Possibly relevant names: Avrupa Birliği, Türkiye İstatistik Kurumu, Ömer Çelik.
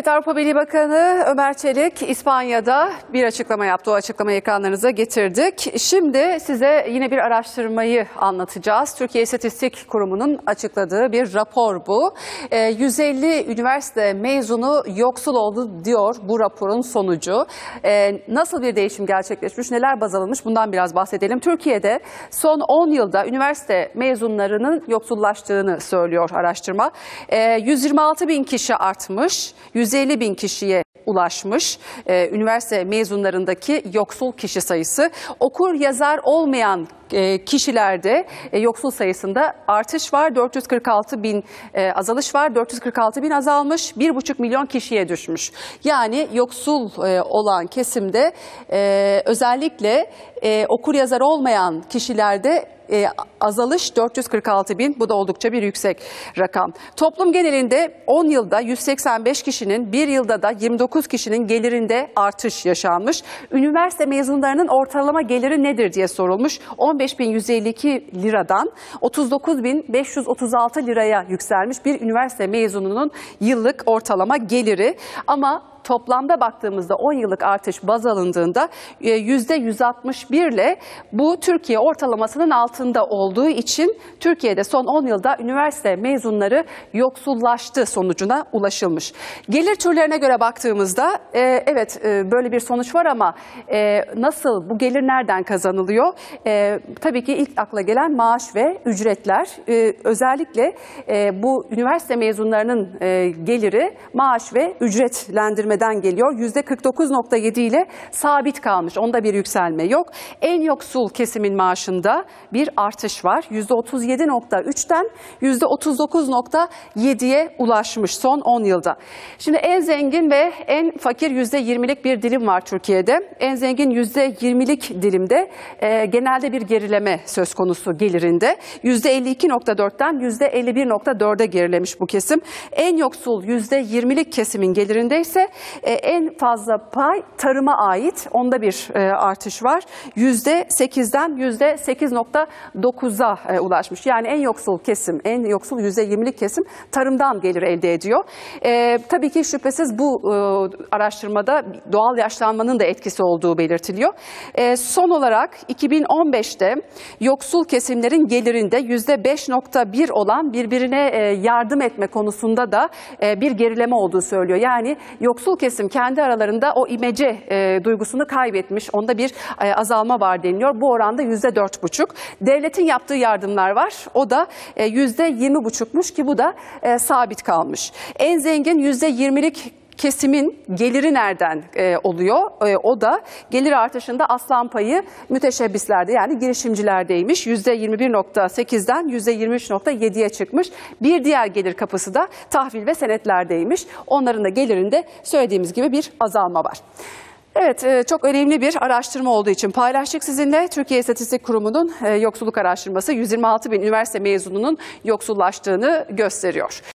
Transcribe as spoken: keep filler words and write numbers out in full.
Evet, Avrupa Birliği Bakanı Ömer Çelik İspanya'da bir açıklama yaptı. O açıklamayı ekranlarınıza getirdik. Şimdi size yine bir araştırmayı anlatacağız. Türkiye İstatistik Kurumu'nun açıkladığı bir rapor bu. yüz elli üniversite mezunu yoksul oldu diyor bu raporun sonucu. Nasıl bir değişim gerçekleşmiş, neler baz alınmış, bundan biraz bahsedelim. Türkiye'de son on yılda üniversite mezunlarının yoksullaştığını söylüyor araştırma. yüz yirmi altı bin kişi artmış. yüz elli bin kişiye ulaşmış ee, üniversite mezunlarındaki yoksul kişi sayısı. Okur yazar olmayan e, kişilerde e, yoksul sayısında artış var. dört yüz kırk altı bin e, azalış var. dört yüz kırk altı bin azalmış. bir buçuk milyon kişiye düşmüş. Yani yoksul e, olan kesimde e, özellikle e, okur yazar olmayan kişilerde E, azalış dört yüz kırk altı bin, bu da oldukça bir yüksek rakam. Toplum genelinde on yılda yüz seksen beş kişinin, bir yılda da yirmi dokuz kişinin gelirinde artış yaşanmış. Üniversite mezunlarının ortalama geliri nedir diye sorulmuş. on beş bin yüz elli iki liradan otuz dokuz bin beş yüz otuz altı liraya yükselmiş bir üniversite mezununun yıllık ortalama geliri. Ama toplamda baktığımızda on yıllık artış baz alındığında yüzde yüz altmış bir ile bu Türkiye ortalamasının altında olduğu için Türkiye'de son on yılda üniversite mezunları yoksullaştı sonucuna ulaşılmış. Gelir türlerine göre baktığımızda e, evet e, böyle bir sonuç var ama e, nasıl, bu gelir nereden kazanılıyor? E, tabii ki ilk akla gelen maaş ve ücretler. E, özellikle e, bu üniversite mezunlarının e, geliri maaş ve ücretlendirme geliyor. yüzde kırk dokuz nokta yedi ile sabit kalmış. Onda bir yükselme yok. En yoksul kesimin maaşında bir artış var. yüzde otuz yedi nokta üçten yüzde otuz dokuz nokta yediye ulaşmış son on yılda. Şimdi en zengin ve en fakir yüzde yirmilik bir dilim var Türkiye'de. En zengin yüzde yirmilik dilimde e, genelde bir gerileme söz konusu gelirinde. yüzde elli iki nokta dörtten yüzde elli bir nokta dörde gerilemiş bu kesim. En yoksul yüzde yirmilik kesimin gelirinde ise Ee, en fazla pay tarıma ait, onda bir e, artış var. yüzde sekizden yüzde sekiz nokta dokuza e, ulaşmış. Yani en yoksul kesim, en yoksul yüzde yirmilik kesim tarımdan gelir elde ediyor. E, tabii ki şüphesiz bu e, araştırmada doğal yaşlanmanın da etkisi olduğu belirtiliyor. E, son olarak iki bin on beşte yoksul kesimlerin gelirinde yüzde beş nokta bir olan birbirine e, yardım etme konusunda da e, bir gerileme olduğu söylüyor. Yani yoksul kesim kendi aralarında o imece e, duygusunu kaybetmiş. Onda bir e, azalma var deniliyor. Bu oranda yüzde dört buçuk. Devletin yaptığı yardımlar var. O da e, yüzde yirmi buçukmuş ki bu da e, sabit kalmış. En zengin yüzde yirmilik kesimin geliri nereden e, oluyor? E, o da gelir artışında aslan payı müteşebbislerde, yani girişimcilerdeymiş. yüzde yirmi bir nokta sekizden yüzde yirmi üç nokta yediye çıkmış. Bir diğer gelir kapısı da tahvil ve senetlerdeymiş. Onların da gelirinde söylediğimiz gibi bir azalma var. Evet, çok önemli bir araştırma olduğu için paylaştık sizinle. Türkiye İstatistik Kurumu'nun yoksulluk araştırması yüz yirmi altı bin üniversite mezununun yoksullaştığını gösteriyor.